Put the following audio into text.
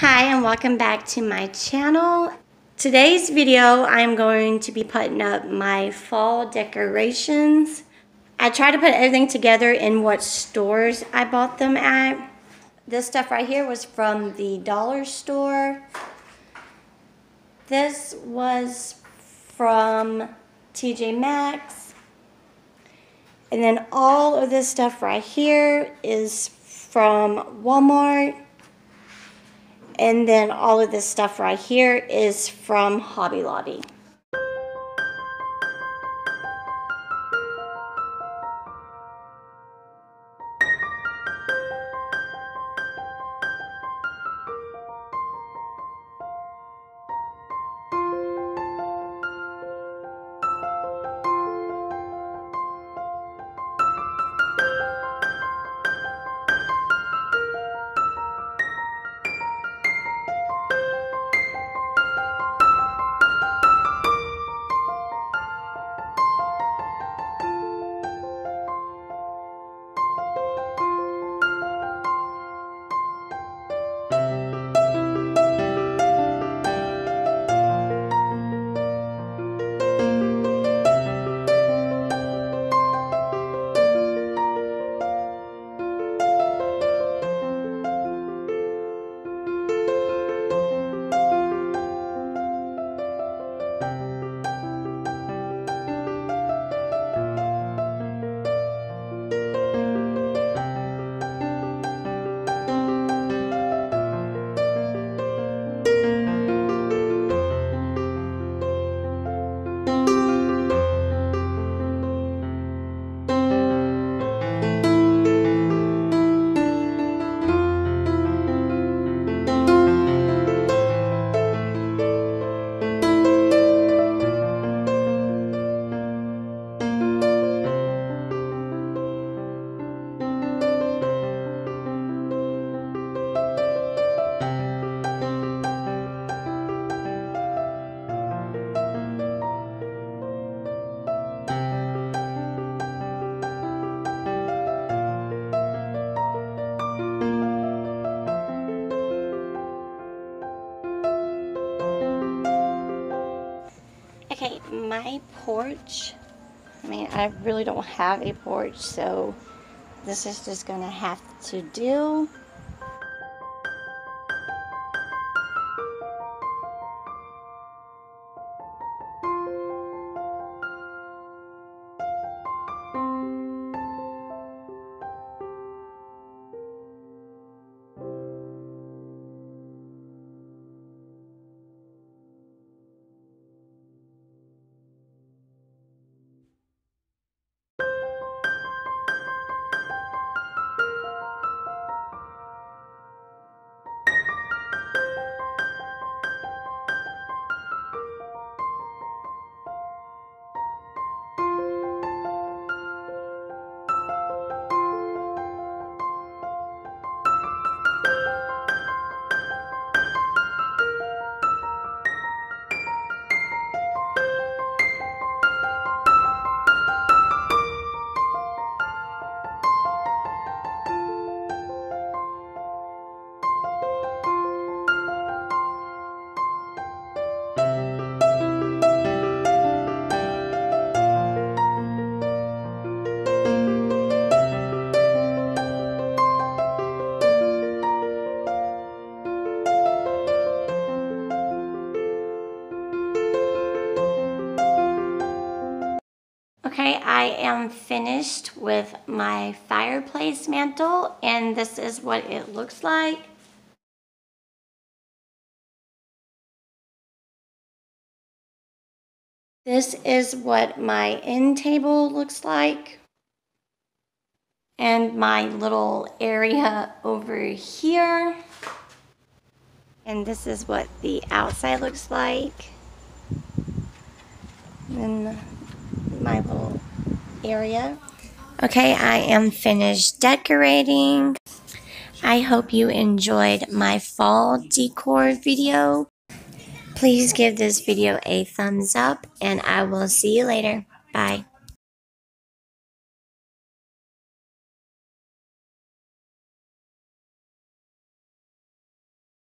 Hi and welcome back to my channel. Today's video I'm going to be putting up my fall decorations. I try to put everything together in what stores I bought them at. This stuff right here was from the dollar store. This was from TJ Maxx. And then all of this stuff right here is from Walmart. And then all of this stuff right here is from Hobby Lobby. Okay, my porch, I mean, I really don't have a porch, so this is just gonna have to do. I am finished with my fireplace mantle, and this is what it looks like. This is what my end table looks like, and my little area over here. And this is what the outside looks like. And my little area. Okay, I am finished decorating. I hope you enjoyed my fall decor video. Please give this video a thumbs up, and I will see you later. Bye.